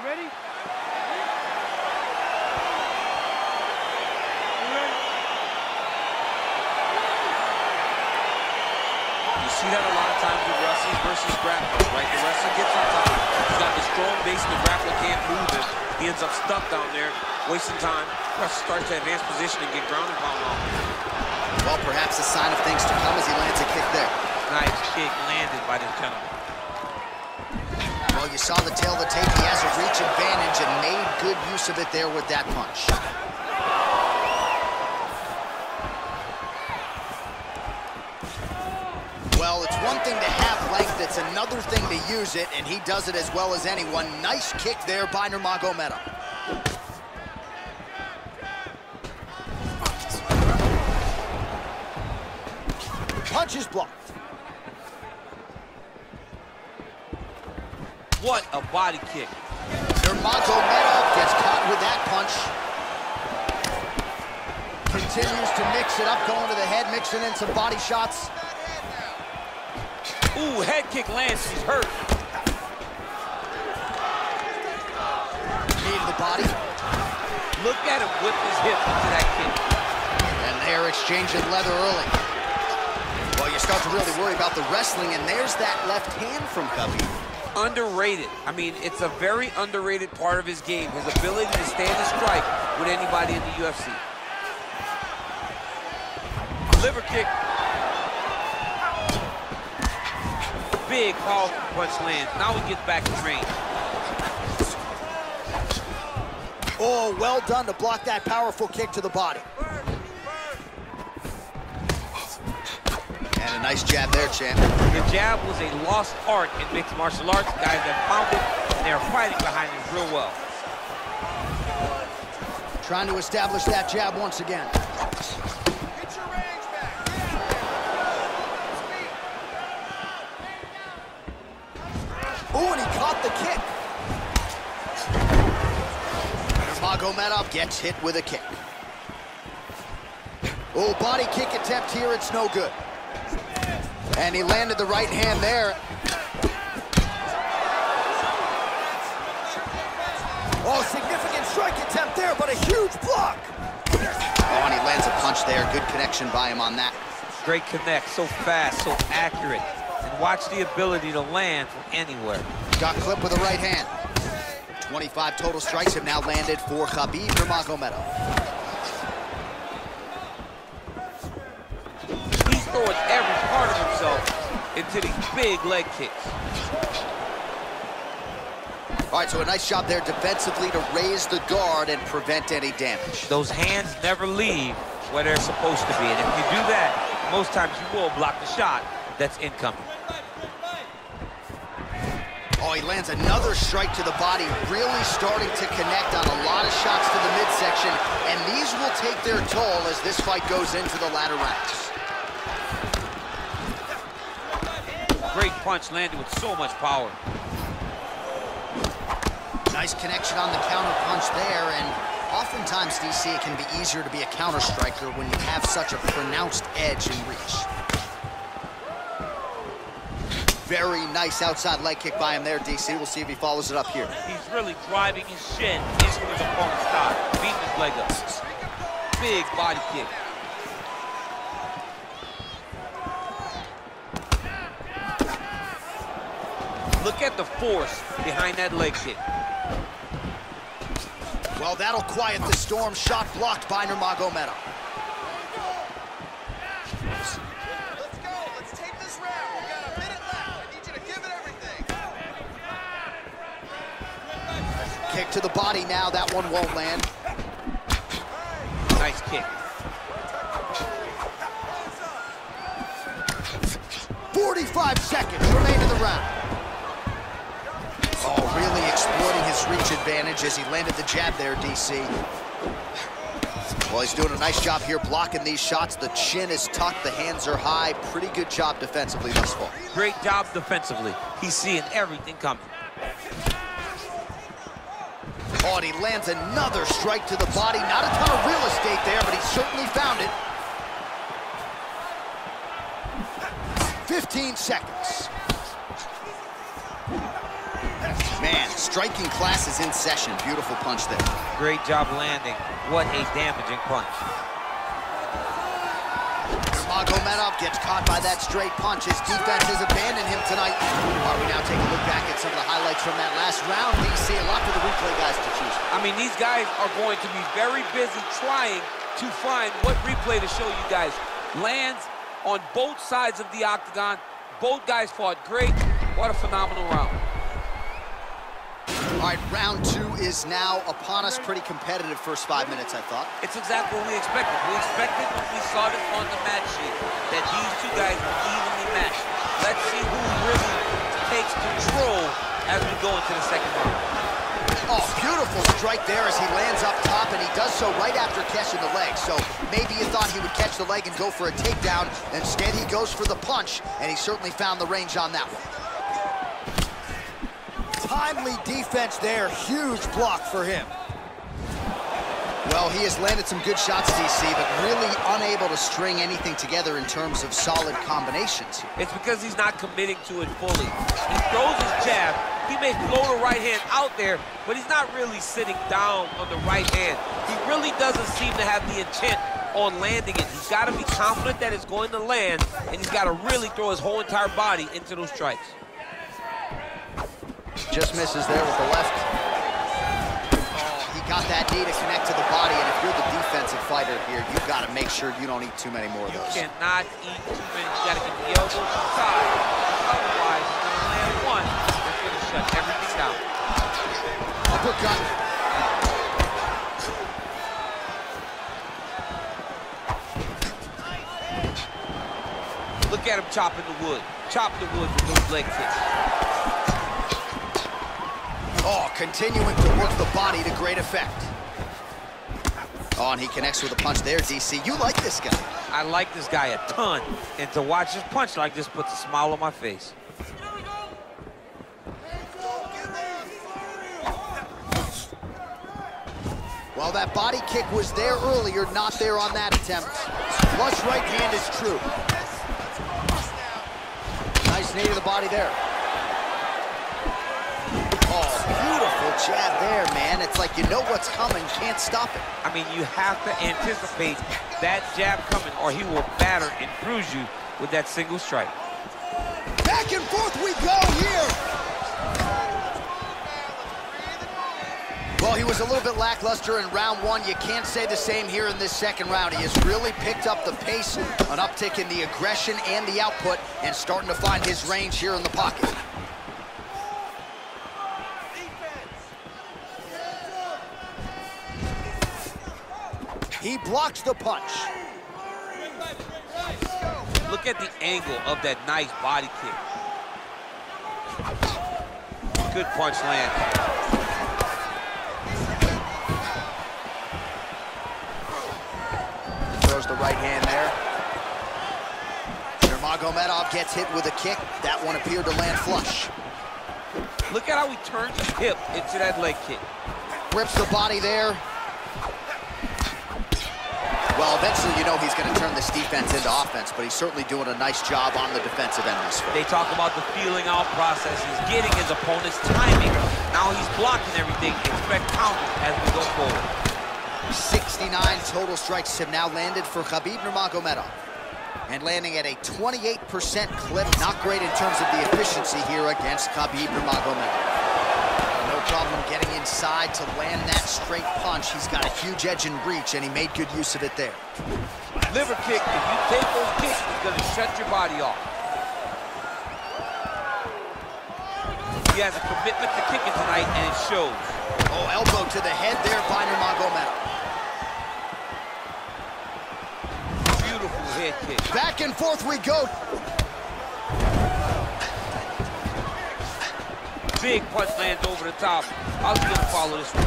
You ready? You see that a lot of times with wrestling versus grapplers, right? The wrestler gets on top. He's got the strong base, the grappler can't move him. He ends up stuck down there, wasting time. Wrestler starts to advance position and get ground and pound off. Well, perhaps a sign of things to come as he lands a kick there. Nice kick landed by this gentleman. Well, you saw the tail of the tape. He has a reach advantage and made good use of it there with that punch. Well, it's one thing to have length. It's another thing to use it, and he does it as well as anyone. Nice kick there by Nurmagomedov. Punch is blocked. What a body kick. Nurmagomedov gets caught with that punch. Continues to mix it up, going to the head, mixing in some body shots. Ooh, head kick lands, he's hurt. Knee to the body. Look at him whip his hip into that kick. And they're exchanging leather early. Well, you start to really worry about the wrestling, and there's that left hand from Khabib. Underrated. I mean, it's a very underrated part of his game, his ability to stand a strike with anybody in the UFC. Liver kick. Big, powerful punch lands. Now he gets back to range. Oh, well done to block that powerful kick to the body. And a nice jab there, champ. The jab was a lost art in mixed martial arts. Guys have found it, and they're fighting behind it real well. Trying to establish that jab once again. Get your range back. Yeah. Ooh, and he caught the kick. Nurmagomedov gets hit with a kick. Oh, body kick attempt here. It's no good. And he landed the right hand there. Oh, significant strike attempt there, but a huge block. Oh, and he lands a punch there. Good connection by him on that. Great connect, so fast, so accurate. And watch the ability to land from anywhere. Got clipped with the right hand. 25 total strikes have now landed for Khabib Nurmagomedov. Into these big leg kicks. All right, so a nice job there defensively to raise the guard and prevent any damage. Those hands never leave where they're supposed to be, and if you do that, most times you will block the shot that's incoming. Oh, he lands another strike to the body, really starting to connect on a lot of shots to the midsection, and these will take their toll as this fight goes into the latter rounds. Great punch landed with so much power. Nice connection on the counter punch there, and oftentimes, DC, it can be easier to be a counter striker when you have such a pronounced edge and reach. Very nice outside leg kick by him there, DC. We'll see if he follows it up here. He's really driving his shin into his opponent's thigh, beating his leg up. Big body kick. Look at the force behind that leg kick. Well, that'll quiet the storm. Shot blocked by Nurmagomedov. Let's go. Let's take this round. We've got a minute left. I need you to give it everything. Kick to the body now. That one won't land. Nice kick. Oh, 45 seconds remain in the round. Oh, really exploiting his reach advantage as he landed the jab there, DC. Well, he's doing a nice job here blocking these shots. The chin is tucked, the hands are high. Pretty good job defensively thus far. Great job defensively. He's seeing everything coming. Oh, and he lands another strike to the body. Not a ton of real estate there, but he certainly found it. 15 seconds. Man, striking class is in session. Beautiful punch there. Great job landing. What a damaging punch. Nurmagomedov gets caught by that straight punch. His defense has abandoned him tonight. While we now take a look back at some of the highlights from that last round, we see a lot for the replay guys to choose. I mean, these guys are going to be very busy trying to find what replay to show you guys. Lands on both sides of the octagon. Both guys fought great. What a phenomenal round. All right, round two is now upon us. Pretty competitive first 5 minutes, I thought. It's exactly what we expected. We expected, we saw this on the match sheet, that these two guys were evenly matched. Let's see who really takes control as we go into the second round. Oh, beautiful strike there as he lands up top, and he does so right after catching the leg. So maybe you thought he would catch the leg and go for a takedown. Instead, he goes for the punch, and he certainly found the range on that one. Timely defense there, huge block for him. Well, he has landed some good shots, DC, but really unable to string anything together in terms of solid combinations. It's because he's not committing to it fully. He throws his jab, he may throw the right hand out there, but he's not really sitting down on the right hand. He really doesn't seem to have the intent on landing it. He's got to be confident that it's going to land, and he's got to really throw his whole entire body into those strikes. Just misses there with the left. Oh, he got that knee to connect to the body, and if you're the defensive fighter here, you've got to make sure you don't eat too many more of those. You cannot eat too many. You got to get the elbows inside. Otherwise, you're going to land one. That's going to shut everything down. Uppercut. Look at him chopping the wood. Chop the wood with those leg kicks. Oh, continuing to work the body to great effect. Oh, and he connects with a punch there, DC. You like this guy. I like this guy a ton. And to watch his punch like this puts a smile on my face. Well, that body kick was there earlier, not there on that attempt. Flush right hand is true. Nice knee to the body there. Jab there, man. It's like you know what's coming, can't stop it. I mean, you have to anticipate that jab coming or he will batter and bruise you with that single strike. Back and forth we go here. Well, he was a little bit lackluster in round one. You can't say the same here in this second round. He has really picked up the pace, an uptick in the aggression and the output, and starting to find his range here in the pocket. He blocks the punch. Look at the angle of that nice body kick. Good punch land. Throws the right hand there. Nurmagomedov gets hit with a kick. That one appeared to land flush. Look at how he turns his hip into that leg kick. Rips the body there. Well, eventually, you know he's going to turn this defense into offense, but he's certainly doing a nice job on the defensive end this fight. They talk about the feeling out process. He's getting his opponent's timing. Now he's blocking everything. Expect counters as we go forward. 69 total strikes have now landed for Khabib Nurmagomedov, and landing at a 28% clip. Not great in terms of the efficiency here against Khabib Nurmagomedov. Problem getting inside to land that straight punch. He's got a huge edge in reach, and he made good use of it there. Liver kick, if you take those kicks, it's going to shut your body off. He has a commitment to kicking tonight, and it shows. Oh, elbow to the head there by Nurmagomedov. Beautiful head kick. Back and forth we go. Big punch lands over the top. How's he gonna follow this one?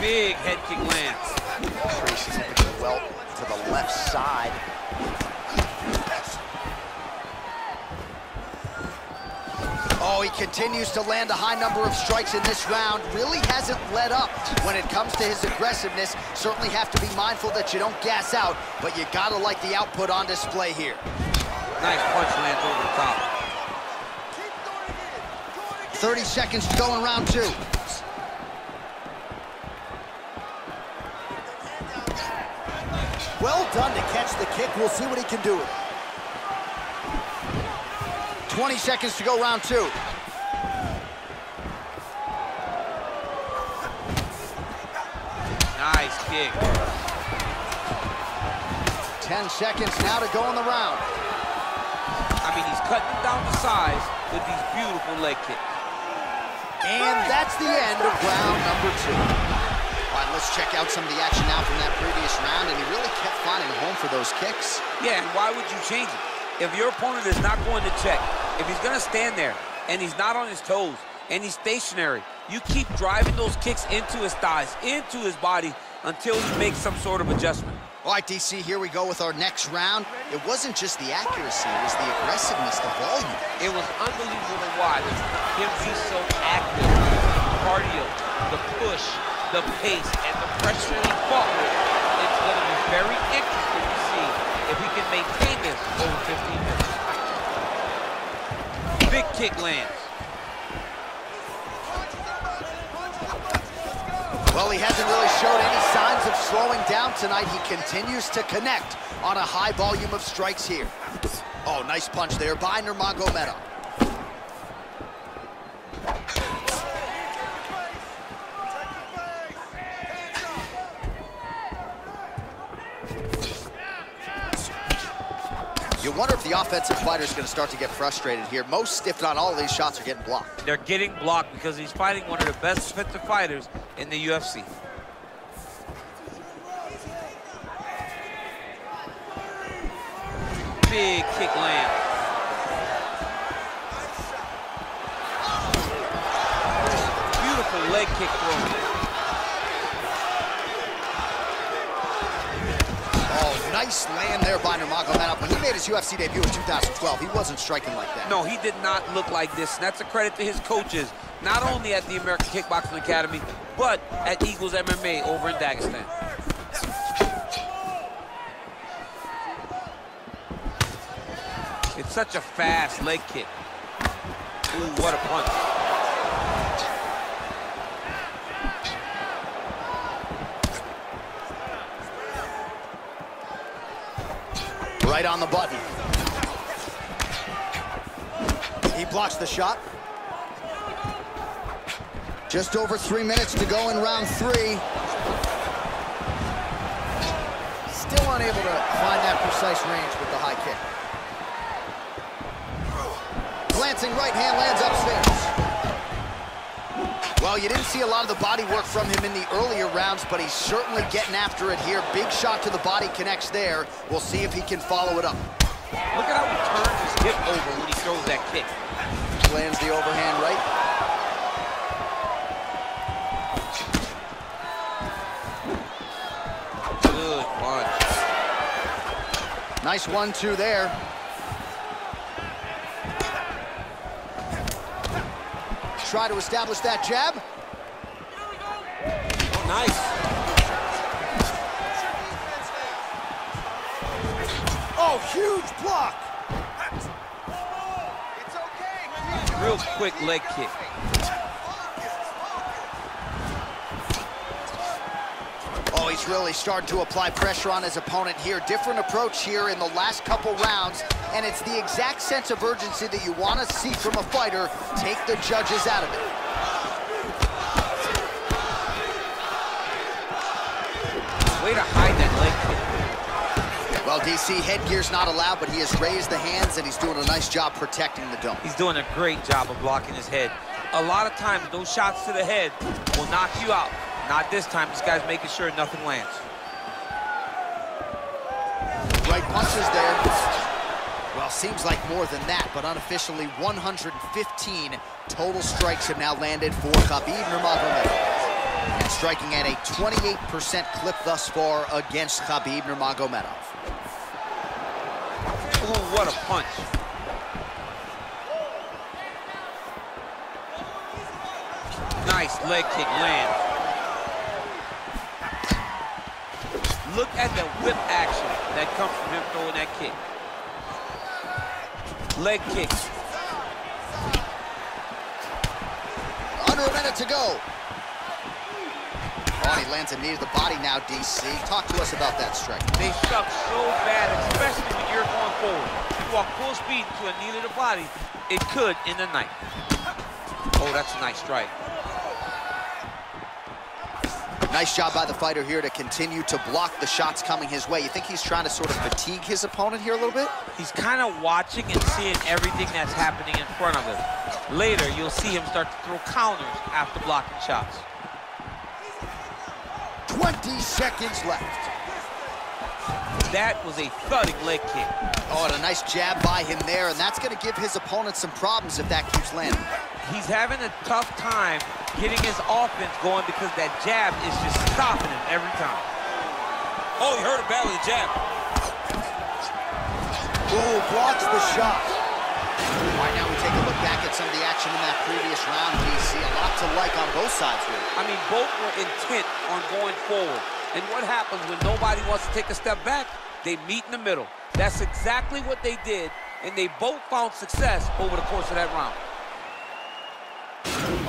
Big head kick lands. Tracing it well to the left side. Oh, he continues to land a high number of strikes in this round. Really hasn't let up when it comes to his aggressiveness. Certainly have to be mindful that you don't gas out, but you gotta like the output on display here. Nice punch lands over the top. 30 seconds to go in round two. Well done to catch the kick. We'll see what he can do with it. 20 seconds to go, round two. Nice kick. 10 seconds now to go in the round. I mean, he's cutting him down to size with these beautiful leg kicks. And that's the end of round number two. All right, let's check out some of the action now from that previous round, and he really kept finding home for those kicks. Yeah, and why would you change it? If your opponent is not going to check, if he's going to stand there, and he's not on his toes, and he's stationary, you keep driving those kicks into his thighs, into his body, until he makes some sort of adjustment. All right, DC, here we go with our next round. It wasn't just the accuracy, it was the aggressiveness, the volume. It was unbelievable to watch him be so active, the cardio, the push, the pace, and the pressure he fought with. It's going to be very interesting to see if he can maintain this over 15 minutes. Big kick lands. Well, he hasn't really showed any signs of slowing down tonight. He continues to connect on a high volume of strikes here. Oh, nice punch there by Nurmagomedov Meta. You wonder if the offensive fighter is going to start to get frustrated here. Most stiffed on all these shots are getting blocked. They're getting blocked because he's fighting one of the best defensive fighters in the UFC. Big kick land. Beautiful leg kick throw. Oh, nice land there by Nurmagomedov. When he made his UFC debut in 2012, he wasn't striking like that. No, he did not look like this. And that's a credit to his coaches, not only at the American Kickboxing Academy, but at Eagles MMA over in Dagestan. It's such a fast leg kick. Ooh, what a punch. Right on the button. He blocks the shot. Just over 3 minutes to go in round three. Still unable to find that precise range with the high kick. Glancing right hand lands upstairs. Well, you didn't see a lot of the body work from him in the earlier rounds, but he's certainly getting after it here. Big shot to the body connects there. We'll see if he can follow it up. Look at how he turns his hip over when he throws that kick. Lands the overhand right. Nice 1-2 there. Try to establish that jab. Oh, nice. Oh, huge block. It's okay. Real quick leg kick. He's really starting to apply pressure on his opponent here. Different approach here in the last couple rounds, and it's the exact sense of urgency that you want to see from a fighter. Take the judges out of it. Way to hide that leg kick. Well, DC, headgear's not allowed, but he has raised the hands, and he's doing a nice job protecting the dome. He's doing a great job of blocking his head. A lot of times, those shots to the head will knock you out. Not this time. This guy's making sure nothing lands. Right punches there. Well, seems like more than that, but unofficially 115 total strikes have now landed for Khabib Nurmagomedov. And striking at a 28% clip thus far against Khabib Nurmagomedov. Ooh, what a punch. Nice leg kick lands. Look at the whip action that comes from him throwing that kick. Leg kicks. Under a minute to go. Oh, he lands a knee to the body now, DC. Talk to us about that strike. They suck so bad, especially when you're going forward. If you walk full speed to a knee to the body, it could end the night. Oh, that's a nice strike. Nice job by the fighter here to continue to block the shots coming his way. You think he's trying to sort of fatigue his opponent here a little bit? He's kind of watching and seeing everything that's happening in front of him. Later, you'll see him start to throw counters after blocking shots. 20 seconds left. That was a thudding leg kick. Oh, and a nice jab by him there, and that's going to give his opponent some problems if that keeps landing. He's having a tough time getting his offense going because that jab is just stopping him every time. Oh, he hurt him bad with the jab. Ooh, blocks the shot. All right, now we take a look back at some of the action in that previous round, DC. A lot to like on both sides here. I mean, both were intent on going forward. And what happens when nobody wants to take a step back? They meet in the middle. That's exactly what they did, and they both found success over the course of that round.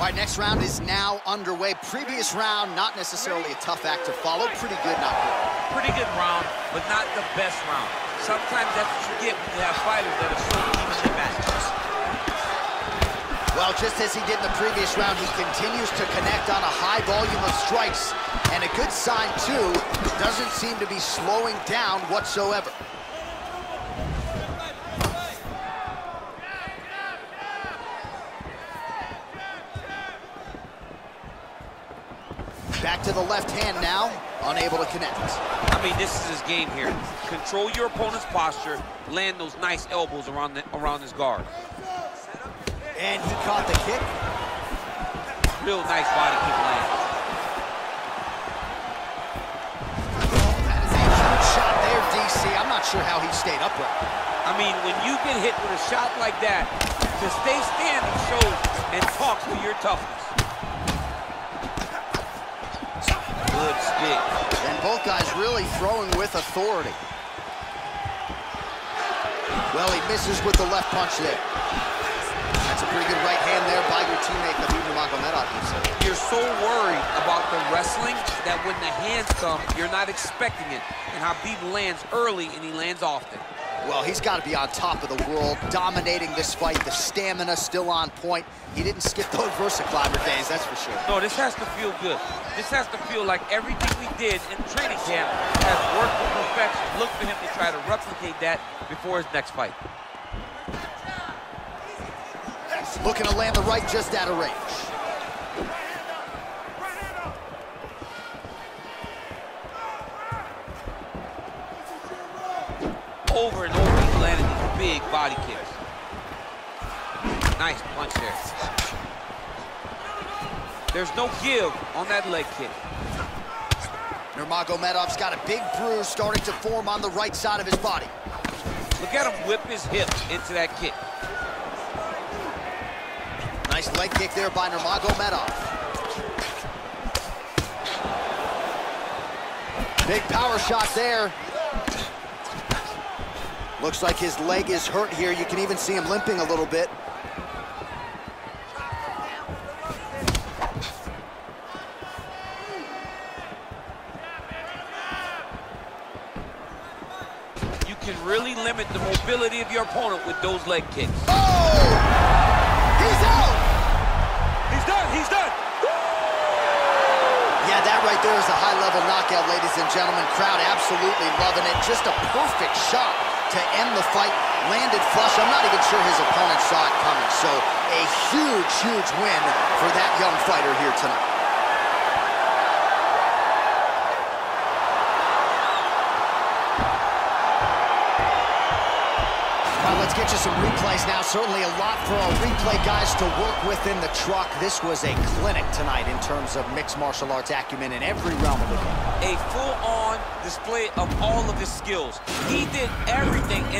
All right, next round is now underway. Previous round, not necessarily a tough act to follow. Pretty good, not good. Pretty good round, but not the best round. Sometimes that's what you get when you have fighters that are so evenly matched. Well, just as he did in the previous round, he continues to connect on a high volume of strikes. And a good sign, too, doesn't seem to be slowing down whatsoever. Back to the left hand now, unable to connect. I mean, this is his game here. Control your opponent's posture, land those nice elbows around his guard. And he caught the kick. Real nice body kick land. That is a huge shot there, DC. I'm not sure how he stayed upright. I mean, when you get hit with a shot like that, to stay standing shows and talks with your toughness. Good stick. And both guys really throwing with authority. Well, he misses with the left punch there. That's a pretty good right hand there by your teammate, Abdul-Mango Meta. You're so worried about the wrestling that when the hands come, you're not expecting it. And Khabib lands early, and he lands often. Well, he's got to be on top of the world, dominating this fight. The stamina still on point. He didn't skip those Versa Climber days, that's for sure. No, this has to feel good. This has to feel like everything we did in training camp has worked to perfection. Look for him to try to replicate that before his next fight. Looking to land the right just out of range. Over and over, he landed these big body kicks. Nice punch there. There's no give on that leg kick. Nurmagomedov's got a big bruise starting to form on the right side of his body. Look at him whip his hip into that kick. Nice leg kick there by Nurmagomedov. Big power shot there. Looks like his leg is hurt here. You can even see him limping a little bit. You can really limit the mobility of your opponent with those leg kicks. Oh! He's out! He's done, he's done! Yeah, that right there is a high-level knockout, ladies and gentlemen. Crowd absolutely loving it. Just a perfect shot to end the fight, landed flush. I'm not even sure his opponent saw it coming. So a huge, huge win for that young fighter here tonight. All right, let's get you some replays now. Certainly a lot for our replay guys to work with in the truck. This was a clinic tonight in terms of mixed martial arts acumen in every realm of the game. A full-on display of all of his skills. He did everything.